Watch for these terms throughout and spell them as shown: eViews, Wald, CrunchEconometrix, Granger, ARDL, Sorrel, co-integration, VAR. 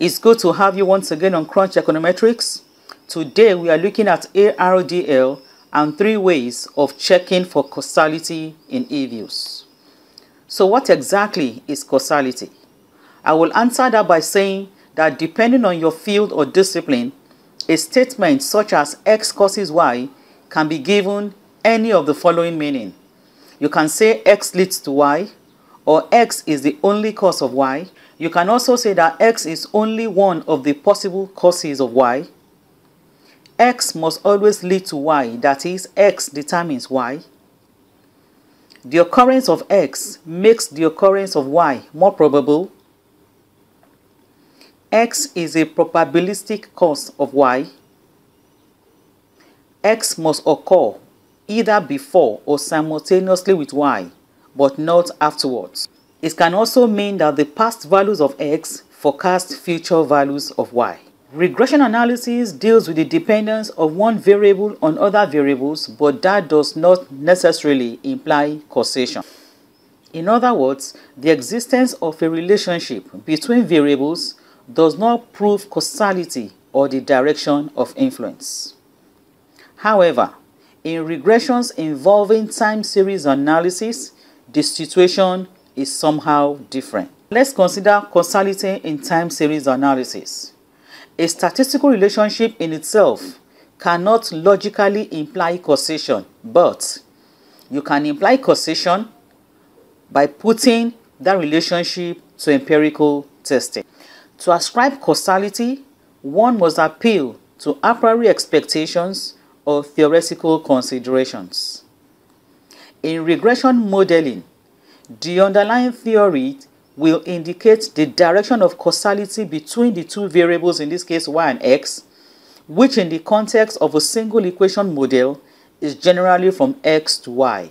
It's good to have you once again on Crunch Econometrics. Today we are looking at ARDL and three ways of checking for causality in eViews. So what exactly is causality? I will answer that by saying that depending on your field or discipline, a statement such as X causes Y can be given any of the following meaning. You can say X leads to Y, or X is the only cause of Y. You can also say that X is only one of the possible causes of Y. X must always lead to Y, that is, X determines Y. The occurrence of X makes the occurrence of Y more probable. X is a probabilistic cause of Y. X must occur either before or simultaneously with Y, but not afterwards. It can also mean that the past values of X forecast future values of Y. Regression analysis deals with the dependence of one variable on other variables, but that does not necessarily imply causation. In other words, the existence of a relationship between variables does not prove causality or the direction of influence. However, in regressions involving time series analysis, the situation is somehow different. Let's consider causality in time series analysis. A statistical relationship in itself cannot logically imply causation, but you can imply causation by putting that relationship to empirical testing. To ascribe causality, one must appeal to a priori expectations or theoretical considerations. In regression modeling, the underlying theory will indicate the direction of causality between the two variables, in this case Y and X, which in the context of a single equation model is generally from X to Y,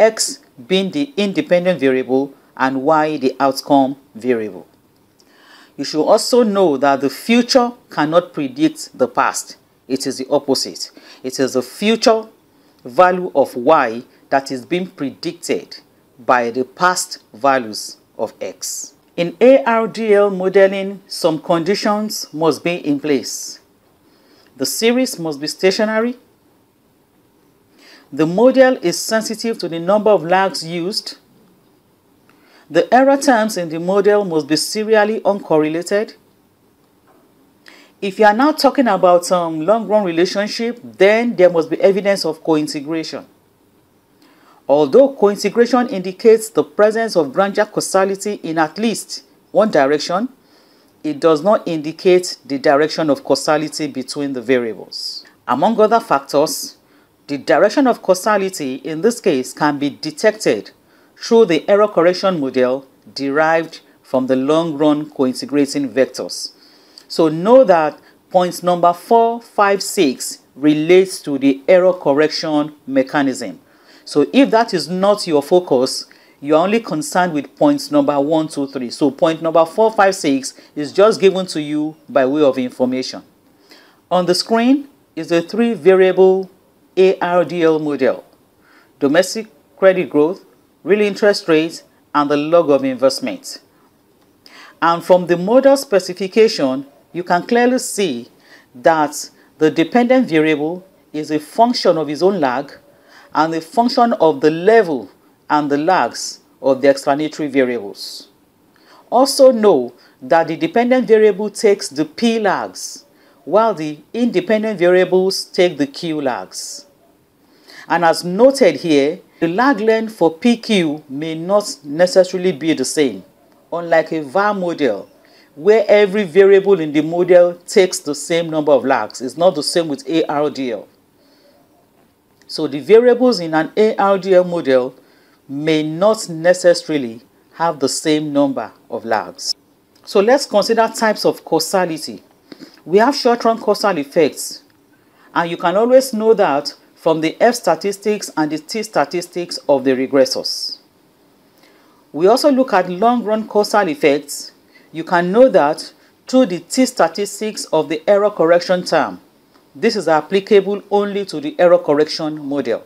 X being the independent variable and Y the outcome variable. You should also know that the future cannot predict the past. It is the opposite. It is the future value of Y that is being predicted by the past values of X. In ARDL modeling, some conditions must be in place. The series must be stationary. The model is sensitive to the number of lags used. The error terms in the model must be serially uncorrelated. If you are now talking about some long-run relationship, then there must be evidence of co-integration. Although co-integration indicates the presence of Granger causality in at least one direction, it does not indicate the direction of causality between the variables. Among other factors, the direction of causality in this case can be detected through the error correction model derived from the long-run co-integrating vectors. So know that points number 4, 5, 6 relates to the error correction mechanism. So if that is not your focus, you are only concerned with points number 1, 2, 3. So point number 4, 5, 6 is just given to you by way of information. On the screen is the three-variable ARDL model: domestic credit growth, real interest rates, and the log of investment. And from the model specification, you can clearly see that the dependent variable is a function of its own lag and the function of the level and the lags of the explanatory variables. Also know that the dependent variable takes the P lags, while the independent variables take the Q lags. And as noted here, the lag length for PQ may not necessarily be the same, unlike a VAR model, where every variable in the model takes the same number of lags. It's not the same with ARDL. So the variables in an ARDL model may not necessarily have the same number of lags. So let's consider types of causality. We have short-run causal effects, and you can always know that from the F statistics and the T statistics of the regressors. We also look at long-run causal effects. You can know that through the T statistics of the error correction term. This is applicable only to the error correction model.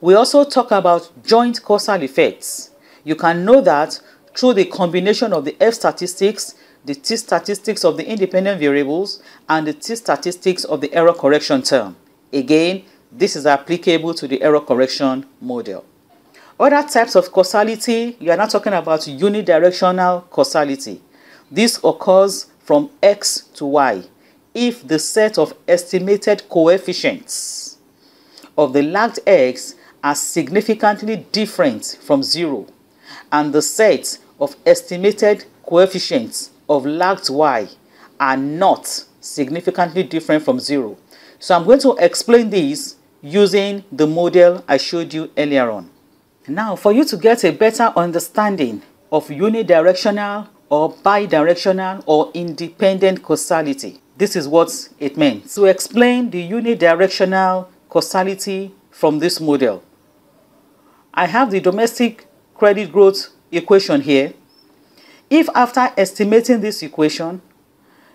We also talk about joint causal effects. You can know that through the combination of the F statistics, the t-statistics of the independent variables, and the t-statistics of the error correction term. Again, this is applicable to the error correction model. Other types of causality, you are now talking about unidirectional causality. This occurs from X to Y if the set of estimated coefficients of the lagged X are significantly different from zero, and the set of estimated coefficients of lagged Y are not significantly different from zero. So I'm going to explain this using the model I showed you earlier on. Now, for you to get a better understanding of unidirectional or bidirectional or independent causality, this is what it means. To explain the unidirectional causality from this model, I have the domestic credit growth equation here. If after estimating this equation,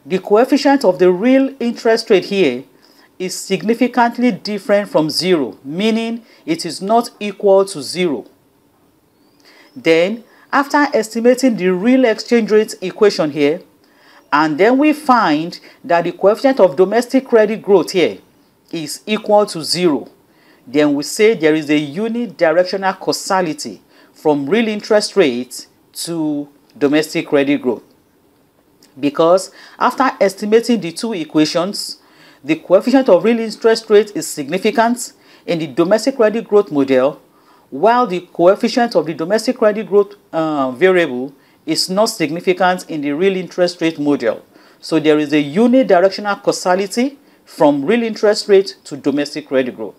the coefficient of the real interest rate here is significantly different from zero, meaning it is not equal to zero, then after estimating the real exchange rate equation here, and then we find that the coefficient of domestic credit growth here is equal to zero, then we say there is a unidirectional causality from real interest rate to domestic credit growth, because after estimating the two equations, the coefficient of real interest rate is significant in the domestic credit growth model, while the coefficient of the domestic credit growth variable is not significant in the real interest rate model. So there is a unidirectional causality from real interest rate to domestic credit growth.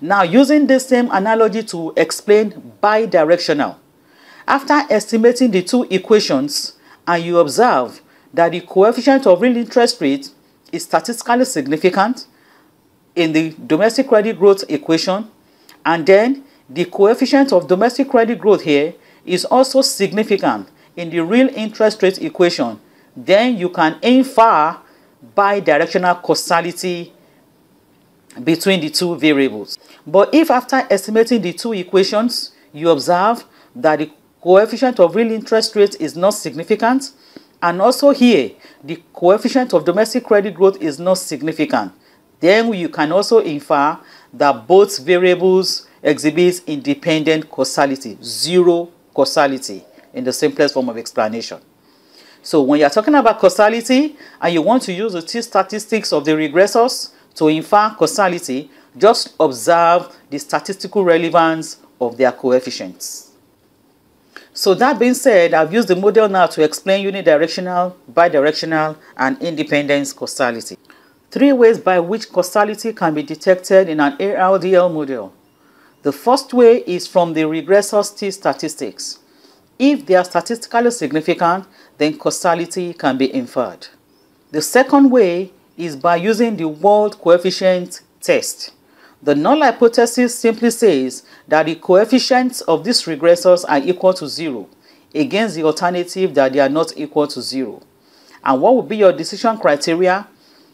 Now, using the same analogy to explain bidirectional. After estimating the two equations, and you observe that the coefficient of real interest rate is statistically significant in the domestic credit growth equation, and then the coefficient of domestic credit growth here is also significant in the real interest rate equation, then you can infer bidirectional causality between the two variables. But if after estimating the two equations, you observe that the coefficient of real interest rate is not significant, and also here, the coefficient of domestic credit growth is not significant, then you can also infer that both variables exhibit independent causality, zero causality, in the simplest form of explanation. So when you're talking about causality and you want to use the t-statistics of the regressors to infer causality, just observe the statistical relevance of their coefficients. So that being said, I've used the model now to explain unidirectional, bidirectional, and independent causality. Three ways by which causality can be detected in an ARDL model. The first way is from the regressor's t-statistics. If they are statistically significant, then causality can be inferred. The second way is by using the world coefficient test. The null hypothesis simply says that the coefficients of these regressors are equal to zero, against the alternative that they are not equal to zero. And what would be your decision criteria?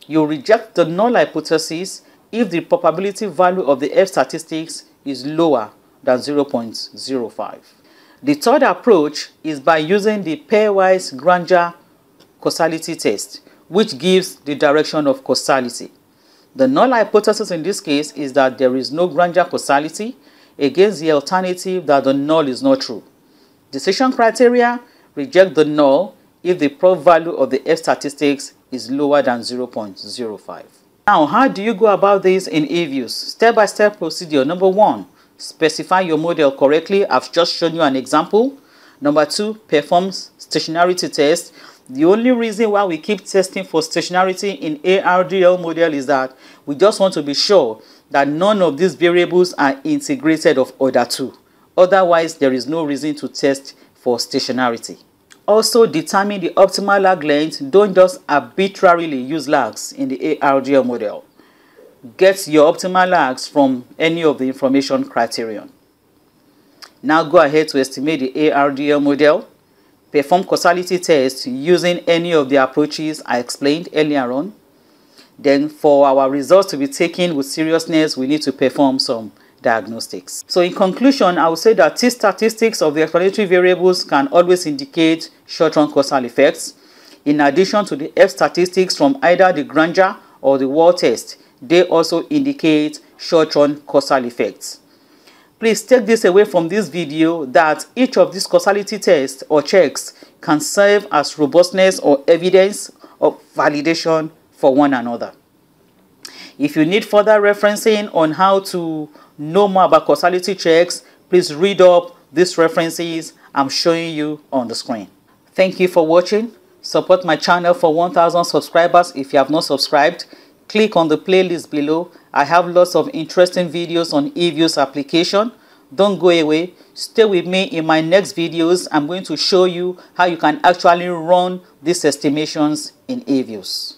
You reject the null hypothesis if the probability value of the F statistics is lower than 0.05. The third approach is by using the pairwise Granger causality test, which gives the direction of causality. The null hypothesis in this case is that there is no Granger causality, against the alternative that the null is not true. Decision criteria: reject the null if the prob value of the F statistics is lower than 0.05. Now, how do you go about this in eViews? Step-by-step procedure. Number one, specify your model correctly. I've just shown you an example. Number two, perform stationarity test. The only reason why we keep testing for stationarity in ARDL model is that we just want to be sure that none of these variables are integrated of order 2. Otherwise, there is no reason to test for stationarity. Also, determine the optimal lag length. Don't just arbitrarily use lags in the ARDL model. Get your optimal lags from any of the information criterion. Now go ahead to estimate the ARDL model. Perform causality test using any of the approaches I explained earlier on. Then for our results to be taken with seriousness, we need to perform some diagnostics. So in conclusion, I would say that t-statistics of the explanatory variables can always indicate short-run causal effects. In addition to the F statistics from either the Granger or the wall test, they also indicate short-run causal effects. Please take this away from this video that each of these causality tests or checks can serve as robustness or evidence of validation for one another. If you need further referencing on how to know more about causality checks, please read up these references I'm showing you on the screen. Thank you for watching. Support my channel for 1,000 subscribers if you have not subscribed. Click on the playlist below. I have lots of interesting videos on eViews application. Don't go away. Stay with me. In my next videos, I'm going to show you how you can actually run these estimations in eViews.